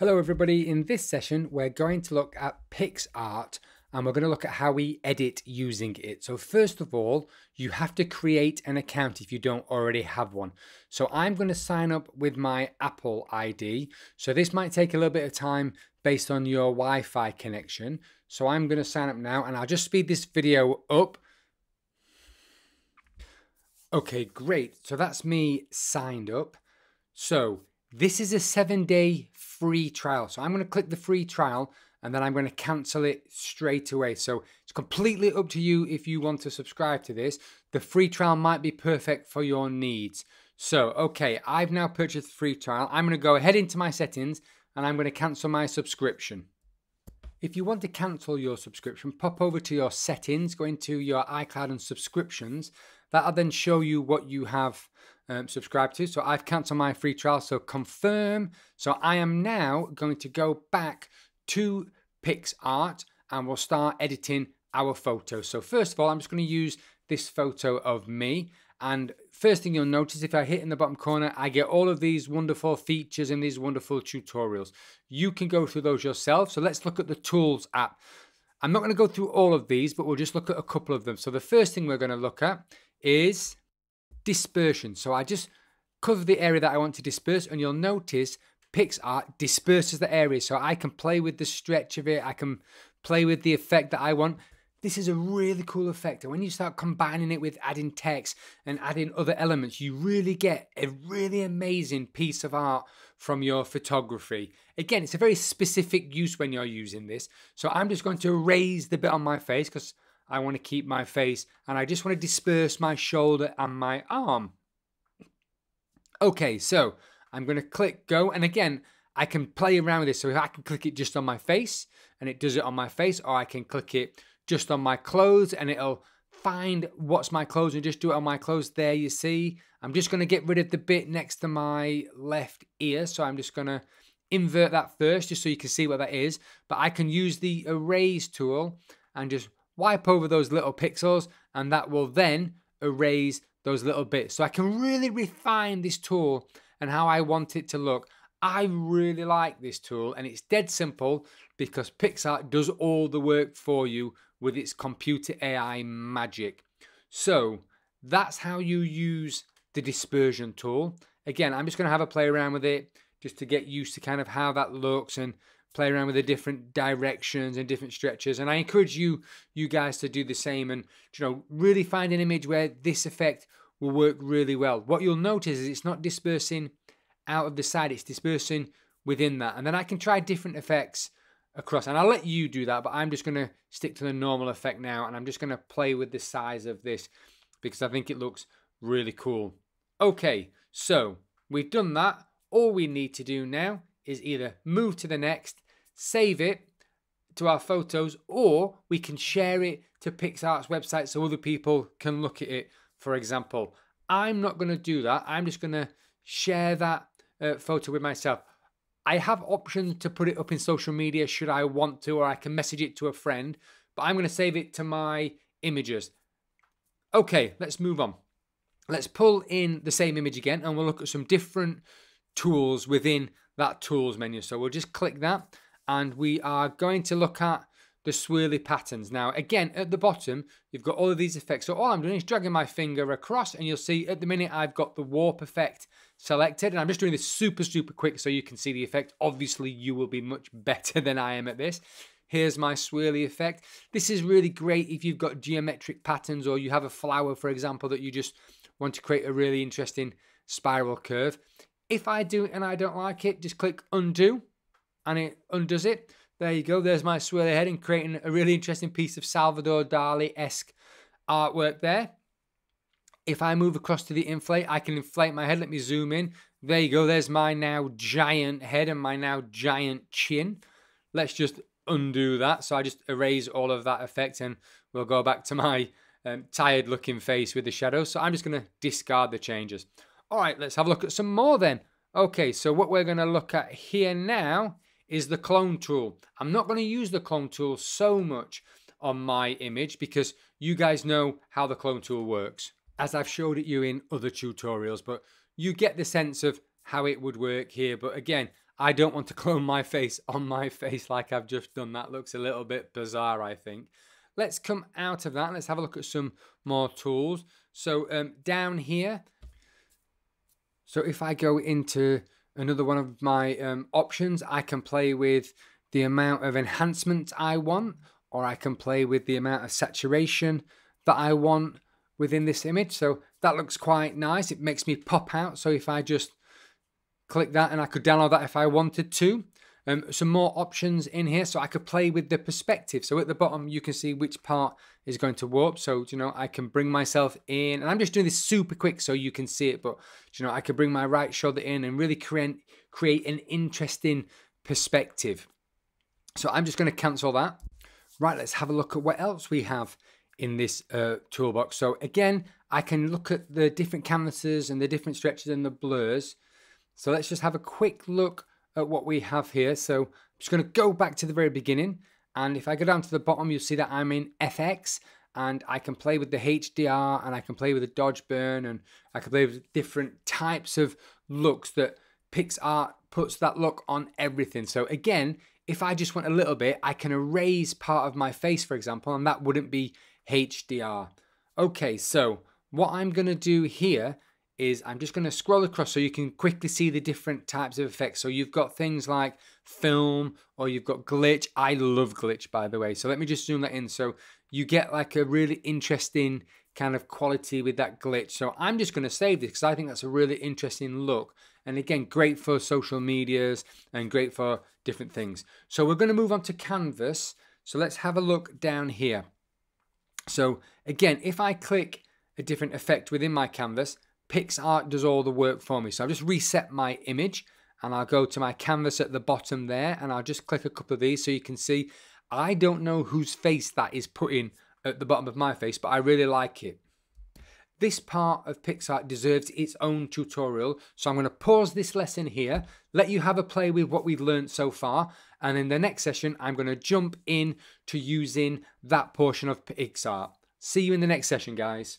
Hello everybody, in this session we're going to look at PicsArt and we're going to look at how we edit using it. So first of all, you have to create an account if you don't already have one. So I'm going to sign up with my Apple ID. So this might take a little bit of time based on your Wi-Fi connection. So I'm going to sign up now and I'll just speed this video up. Okay, great. So that's me signed up. So this is a 7-day free trial. So I'm going to click the free trial and then I'm going to cancel it straight away. So it's completely up to you if you want to subscribe to this. The free trial might be perfect for your needs. So, okay, I've now purchased the free trial. I'm going to go ahead into my settings and I'm going to cancel my subscription. If you want to cancel your subscription, pop over to your settings, go into your iCloud and subscriptions. That'll then show you what you have subscribed to. So I've cancelled my free trial, so confirm. So I am now going to go back to PicsArt and we'll start editing our photo. So first of all, I'm just going to use this photo of me. And first thing you'll notice, if I hit in the bottom corner, I get all of these wonderful features and these wonderful tutorials. You can go through those yourself. So let's look at the Tools app. I'm not going to go through all of these, but we'll just look at a couple of them. So the first thing we're going to look at is dispersion. So I just cover the area that I want to disperse and you'll notice PicsArt disperses the area. So I can play with the stretch of it. I can play with the effect that I want. This is a really cool effect. And when you start combining it with adding text and adding other elements, you really get a really amazing piece of art from your photography. Again, it's a very specific use when you're using this. So I'm just going to erase the bit on my face because I want to keep my face and I just want to disperse my shoulder and my arm. Okay, so I'm going to click go. And again, I can play around with this. So if I can click it just on my face and it does it on my face, or I can click it just on my clothes and it'll find what's my clothes and just do it on my clothes. There you see, I'm just going to get rid of the bit next to my left ear. So I'm just going to invert that first, just so you can see what that is. But I can use the erase tool and just wipe over those little pixels and that will then erase those little bits. So I can really refine this tool and how I want it to look. I really like this tool and it's dead simple because PicsArt does all the work for you with its computer AI magic. So that's how you use the dispersion tool. Again, I'm just going to have a play around with it just to get used to kind of how that looks and play around with the different directions and different stretches. And I encourage you guys to do the same and, you know, really find an image where this effect will work really well. What you'll notice is it's not dispersing out of the side, it's dispersing within that. And then I can try different effects across and I'll let you do that, but I'm just going to stick to the normal effect now and I'm just going to play with the size of this because I think it looks really cool. Okay, so we've done that. All we need to do now is either move to the next, save it to our photos, or we can share it to PicsArt's website so other people can look at it, for example. I'm not going to do that. I'm just going to share that photo with myself. I have options to put it up in social media should I want to, or I can message it to a friend, but I'm going to save it to my images. Okay, let's move on. Let's pull in the same image again and we'll look at some different tools within that tools menu. So we'll just click that and we are going to look at the swirly patterns. Now again, at the bottom you've got all of these effects. So all I'm doing is dragging my finger across and you'll see at the minute I've got the warp effect selected and I'm just doing this super, super quick so you can see the effect. Obviously you will be much better than I am at this. Here's my swirly effect. This is really great if you've got geometric patterns or you have a flower, for example, that you just want to create a really interesting spiral curve. If I do it and I don't like it, just click undo and it undoes it. There you go. There's my swirly head and creating a really interesting piece of Salvador Dali-esque artwork there. If I move across to the inflate, I can inflate my head. Let me zoom in. There you go. There's my now giant head and my now giant chin. Let's just undo that. So I just erase all of that effect and we'll go back to my tired looking face with the shadows. So I'm just going to discard the changes. All right, let's have a look at some more then. Okay, so what we're going to look at here now is the clone tool. I'm not going to use the clone tool so much on my image because you guys know how the clone tool works, as I've showed it you in other tutorials, but you get the sense of how it would work here. But again, I don't want to clone my face on my face like I've just done. That looks a little bit bizarre, I think. Let's come out of that. Let's have a look at some more tools. So down here, so if I go into another one of my options, I can play with the amount of enhancement I want, or I can play with the amount of saturation that I want within this image. So that looks quite nice. It makes me pop out. So if I just click that, and I could download that if I wanted to. Some more options in here, so I could play with the perspective. So at the bottom, you can see which part is going to warp. So, you know, I can bring myself in, and I'm just doing this super quick so you can see it, but, you know, I could bring my right shoulder in and really create an interesting perspective. So I'm just going to cancel that. Right, let's have a look at what else we have in this toolbox. So again, I can look at the different canvases and the different stretches and the blurs. So let's just have a quick look at what we have here. So I'm just going to go back to the very beginning, and if I go down to the bottom, you'll see that I'm in FX, and I can play with the HDR, and I can play with the Dodge Burn, and I can play with different types of looks that PicsArt puts that look on everything. So again, if I just want a little bit, I can erase part of my face, for example, and that wouldn't be HDR. Okay, so what I'm going to do here is I'm just going to scroll across so you can quickly see the different types of effects. So you've got things like film, or you've got glitch. I love glitch, by the way. So let me just zoom that in. So you get like a really interesting kind of quality with that glitch. So I'm just going to save this because I think that's a really interesting look. And again, great for social medias and great for different things. So we're going to move on to canvas. So let's have a look down here. So again, if I click a different effect within my canvas, PicsArt does all the work for me. So I'll just reset my image, and I'll go to my canvas at the bottom there, and I'll just click a couple of these so you can see. I don't know whose face that is putting at the bottom of my face, but I really like it. This part of PicsArt deserves its own tutorial. So I'm going to pause this lesson here, let you have a play with what we've learned so far. And in the next session, I'm going to jump in to using that portion of PicsArt. See you in the next session, guys.